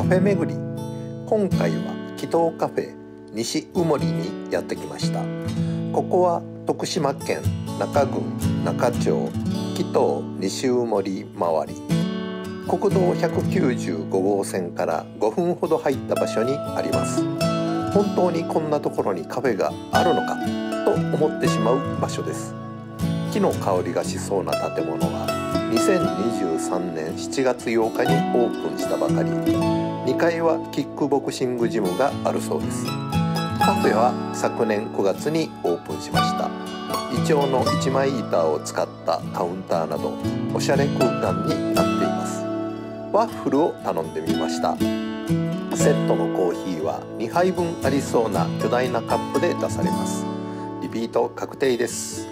カフェ巡り。今回は木頭カフェ西羽森にやってきました。ここは徳島県那賀郡那賀町木頭西羽森周り、国道195号線から5分ほど入った場所にあります。本当にこんなところにカフェがあるのかと思ってしまう場所です。木の香りがしそうな建物が2023年7月8日にオープンしたばかり、2階はキックボクシングジムがあるそうです。カフェは昨年9月にオープンしました。イチョウの一枚板を使ったカウンターなどおしゃれ空間になっています。ワッフルを頼んでみました。セットのコーヒーは2杯分ありそうな巨大なカップで出されます。リピート確定です。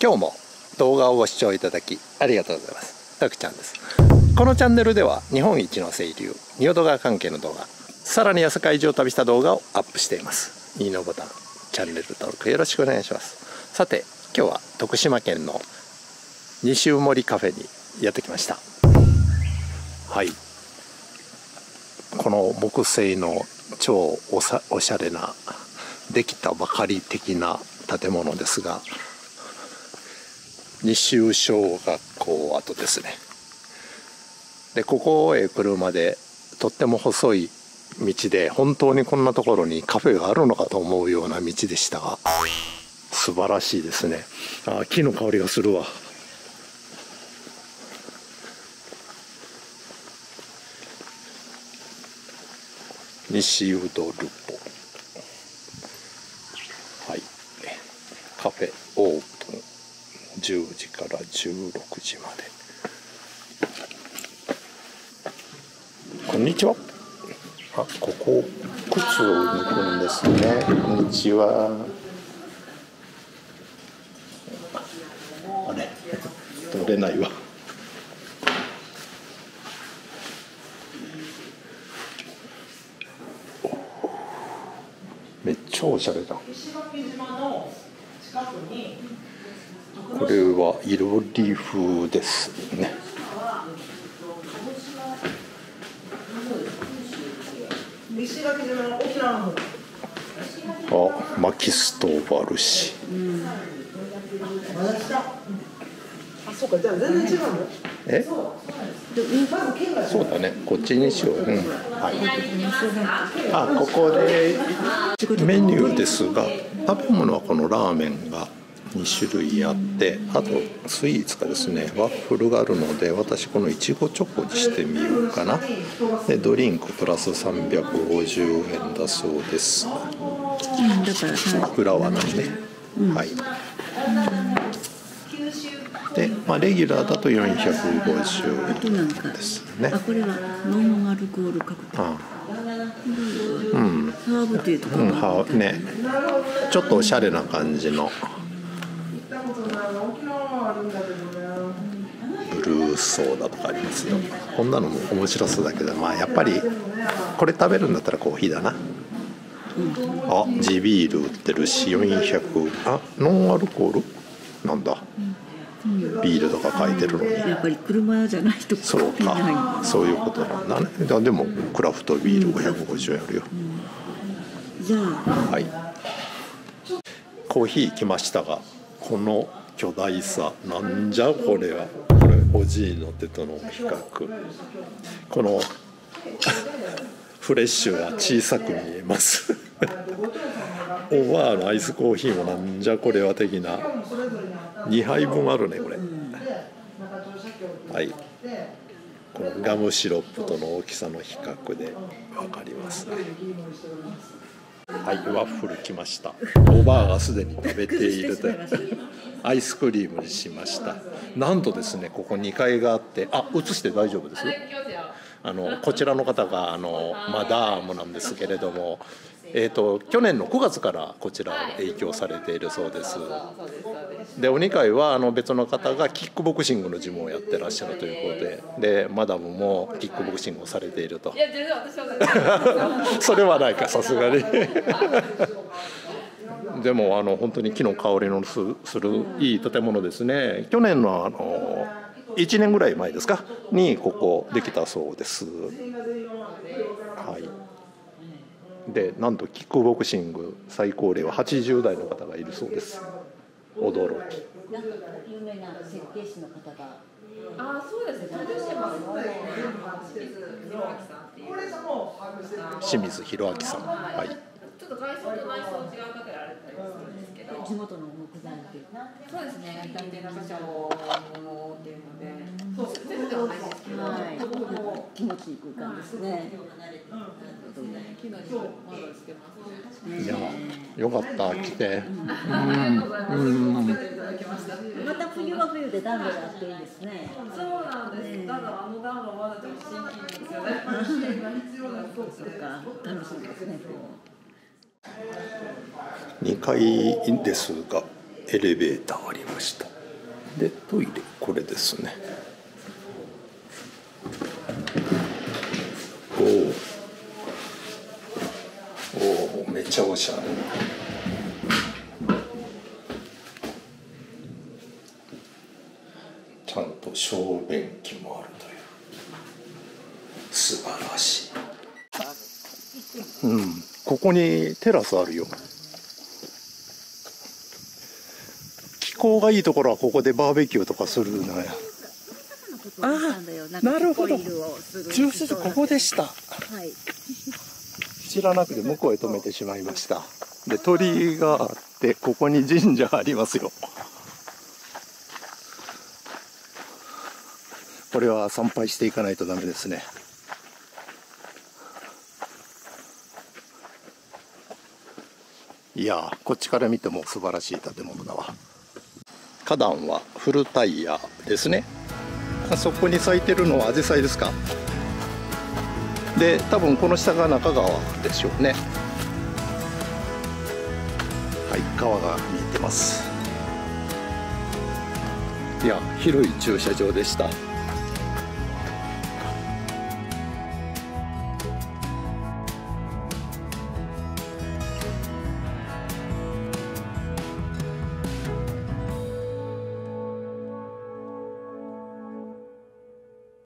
今日も動画をご視聴いただきありがとうございます。たくちゃんです。このチャンネルでは日本一の清流仁淀川関係の動画、さらに八坂以上を旅した動画をアップしています。いいのボタン、チャンネル登録よろしくお願いします。さて今日は徳島県の西羽森カフェにやってきました。はい、この木製の超おしゃれなできたばかり的な建物ですが、西羽小学校跡ですね。でここへ車でとっても細い道で、本当にこんなところにカフェがあるのかと思うような道でしたが、素晴らしいですね。あ、木の香りがするわ。西ウドルポ、はい、カフェオープン10時から16時まで。こんにちは。あ、ここ靴を抜くんですね。こんにちは。あれ、取れないわ。めっちゃおしゃれだ。石垣島の近くに。これは囲炉裏風ですね。あ、薪ストーブあるし。あ、そうか、じゃあ全然違うの。え？そうだね、こっちにしよう。うん、はい。あ、ここでメニューですが、食べ物はこのラーメンが2種類あって、あとスイーツがですね、ワッフルがあるので、私このいちごチョコにしてみようかな。でドリンクプラス350円だそうです。裏はなんで、はい。で、まあ、レギュラーだと450円ですね。あ、これはノンアルコールカクテル。うん、ハーブティーとかね、ちょっとおしゃれな感じのブルーソーダとかありますよ。こんなのも面白そうだけど、まあやっぱりこれ食べるんだったらコーヒーだな。あ、地ビール売ってるし、400、あ、ノンアルコールなんだ、ビールとか書いてるのに、やっぱり車じゃないとそうか、そういうことなんだね。だでもクラフトビール550円あるよ。じゃあ、はい、コーヒー来ましたが、この巨大さ、なんじゃこれは。これおじいの手との比較、このフレッシュが小さく見えますおばあのアイスコーヒーもなんじゃこれは的な2杯分あるねこれ、はい、このガムシロップとの大きさの比較で分かりますね。はい、ワッフル来ました。おばあがすでに食べているとアイスクリームにしました。なんとですね、ここ2階があって、あ、映して大丈夫ですよ。こちらの方がマダームなんですけれども、去年の9月からこちらを提供されているそうです。でお二階は別の方がキックボクシングのジムをやってらっしゃるということで、でマダムもキックボクシングをされていると。いや全然私はそれはないか、さすがにでも本当に木の香りのするいい建物ですね。去年の1年ぐらい前ですかにここできたそうです。はい、でなんとキックボクシング最高齢は80代の方がいるそうです。驚き。なんか有名な設計士の方が、あ、そうですね、清水宏明さん、はい、ちょっと外装と内装違う方があると思うんですけど、地元の木材っていう、そうですね、焼いて中社をっていうので、そうですね、全部ではないですけど、はい、気持ちいい空間ですね。いや、よかった来て。また冬は冬で暖炉があっていいですね。そうなんです。ただ暖炉はまだちょっと新規ですよね。楽しみですね。2階ですがエレベーターありました。でトイレこれですね。おお、めっちゃおしゃれ。ちゃんと小便器もあるという、素晴らしい。うん、ここにテラスあるよ。気候がいいところはここでバーベキューとかするのよ。あ、なるほど。駐車場ここでした。はい、知らなくて向こうへ止めてしまいました。で鳥居があってここに神社ありますよ。これは参拝していかないとダメですね。いやー、こっちから見ても素晴らしい建物だわ。花壇はフルタイヤですね。あそこに咲いてるのはアジサイですか。で多分この下が中川でしょうね。はい、川が見えてます。いや、広い駐車場でした。